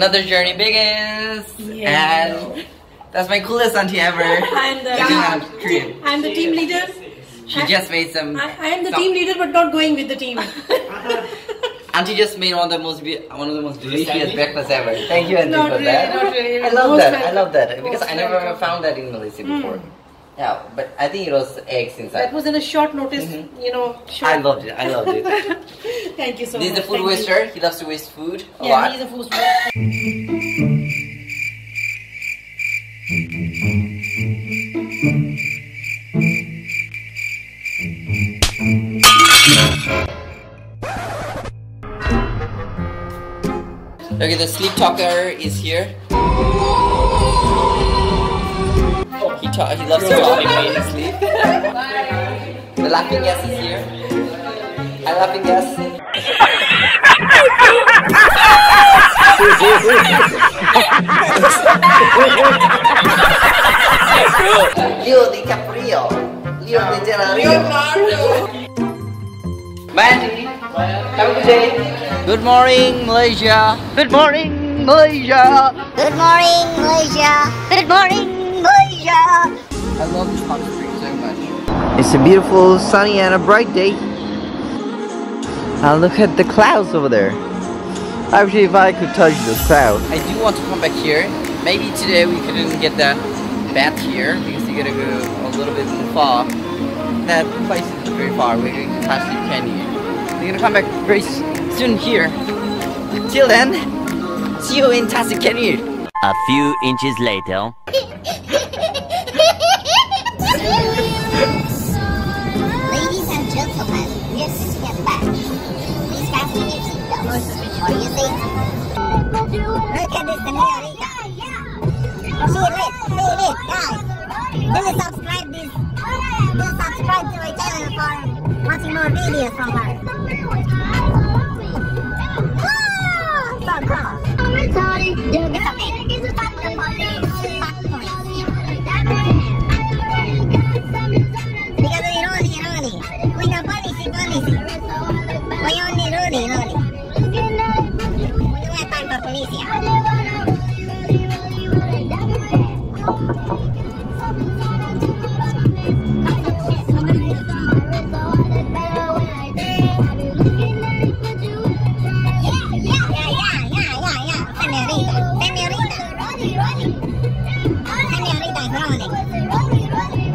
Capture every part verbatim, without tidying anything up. another journey begins. Yeah. And that's my coolest auntie ever. I'm the, yeah. I'm the team leader. She just made some. I, I am the some, team leader, but not going with the team. Auntie just made one of the most be one of the most delicious breakfasts ever. Thank you, Auntie, not for really, that. Not really. I love most that. Friendly. I love that because most I never friendly. found that in Malaysia mm. before. Yeah, but I think it was eggs inside. That was in a short notice, mm-hmm. you know. Short. I loved it. I loved it. Thank you so this much. This is the food Thank waster. You. He loves to waste food. A yeah, lot. He's a food waster. Okay, the sleep talker is here. Oh, he talk, he loves to talk in his sleep. The laughing gas is here. I laughing gas. Leo DiCaprio. Leo DiCaprio. My auntie. Have a good day. Good morning, Malaysia. Good morning, Malaysia. Good morning, Malaysia. Good morning, Malaysia. I love this palm tree so much. It's a beautiful, sunny, and a bright day. And look at the clouds over there. I wish if I could touch those clouds. I do want to come back here. Maybe today we couldn't get that bath here because you gotta go a little bit in the far. That place is very far. We're going to Tasik Canyon. We're gonna come back very soon here. Till then, see you in Tasik Canyon. A few inches later. Ladies and gentlemen, we are sitting at back. Please fasten your seatbelts. Or you think? Look at this senorita. She lit, she lit, guys. Do subscribe this. Do subscribe to my channel for watching more videos from her.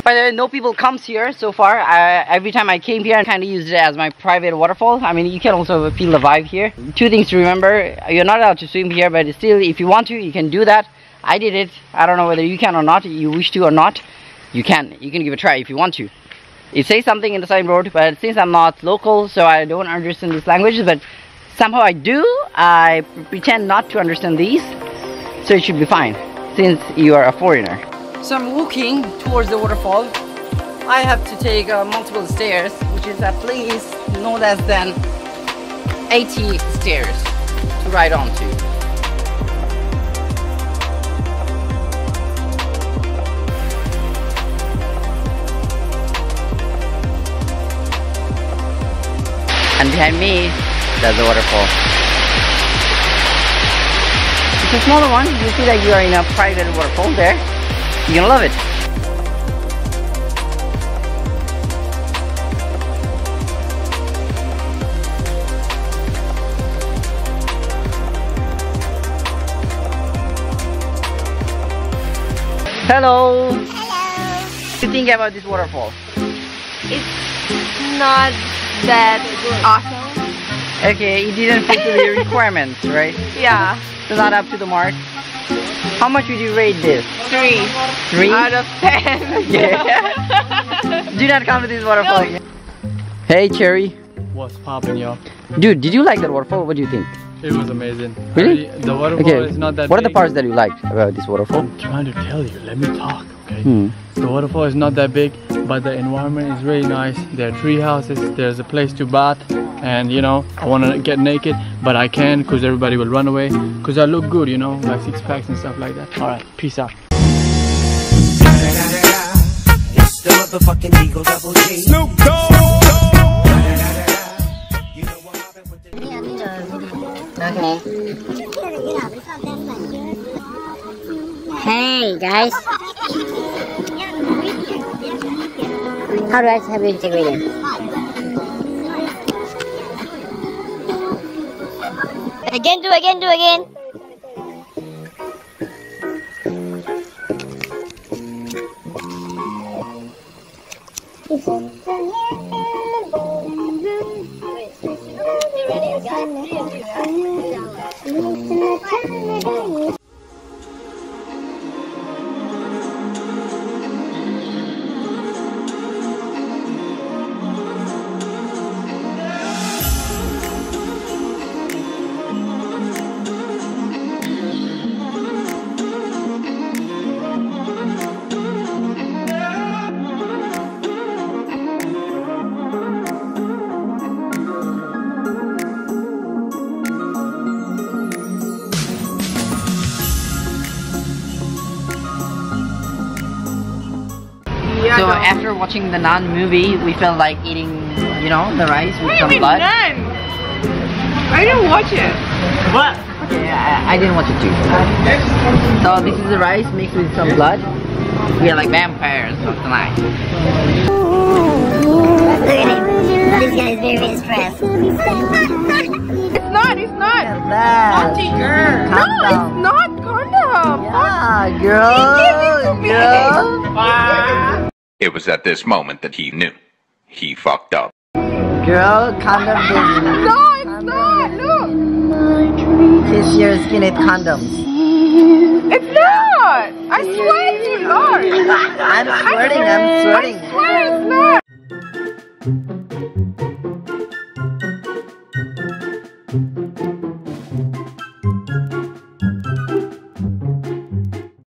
By the way, no people comes here so far. I, every time I came here, I kind of used it as my private waterfall. I mean, you can also feel the vibe here. Two things to remember. You're not allowed to swim here, but still, if you want to, you can do that. I did it. I don't know whether you can or not. You wish to or not, you can. You can give it a try if you want to. It says something in the signboard, but since I'm not local, so I don't understand these languages, but somehow I do. I pretend not to understand these, so it should be fine since you are a foreigner. So I'm walking towards the waterfall. I have to take uh, multiple stairs, which is at least no less than eighty stairs to ride onto. And behind me, there's the waterfall. It's a smaller one. You see that you are in a private waterfall there. You're gonna love it. Hello. Hello. What do you think about this waterfall? It's not that awesome. Okay, it didn't fulfill your requirements, right? Yeah. So not up to the mark. How much would you rate this? Three. Three? Out of ten. Yeah. Do not come to this waterfall no. again. Hey, Cherry. What's poppin', yo? Dude, did you like that waterfall? What do you think? It was amazing. Really? I, the waterfall okay. is not that What big. are the parts that you liked about this waterfall? I'm trying to tell you. Let me talk, okay? Hmm. The waterfall is not that big, but the environment is really nice. There are tree houses. There's a place to bath. And you know, I want to get naked, but I can't because everybody will run away because I look good, you know, like six packs and stuff like that. All right, peace out. Snoop Dogg. Okay. Hey guys. How do I have you integrated? Again, do again, do again. Wait, so after watching the Nun movie, we felt like eating, you know, the rice with some blood. Nun? I didn't watch it. What? Yeah, I, I didn't watch it too. So this is the rice mixed with some blood. We are like vampires of the night. Look at him. This guy is very, very stressed. It's not, it's not. Naughty girl. No, it's not. Condom. Yeah, girl. Girl. Wow. It was at this moment that he knew. He fucked up. Girl, condom. No, it's not! Look! This year's skin is condoms. It's not! I swear it's not! I'm sweating, I'm sweating. I swear it's not!